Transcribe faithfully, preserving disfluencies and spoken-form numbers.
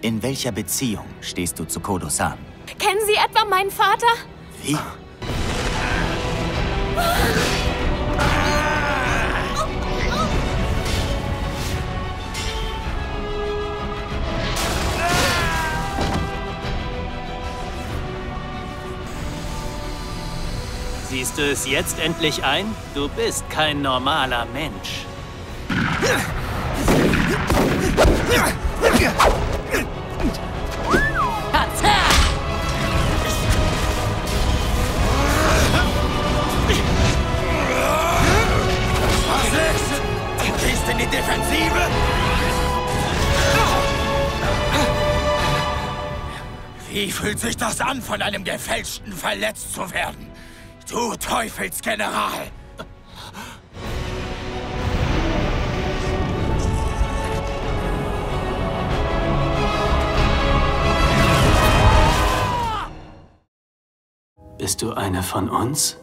In welcher Beziehung stehst du zu Kodo-san? Kennen Sie etwa meinen Vater? Wie? Siehst du es jetzt endlich ein? Du bist kein normaler Mensch. Defensive! Wie fühlt sich das an, von einem Gefälschten verletzt zu werden? Du Teufelsgeneral! Bist du einer von uns?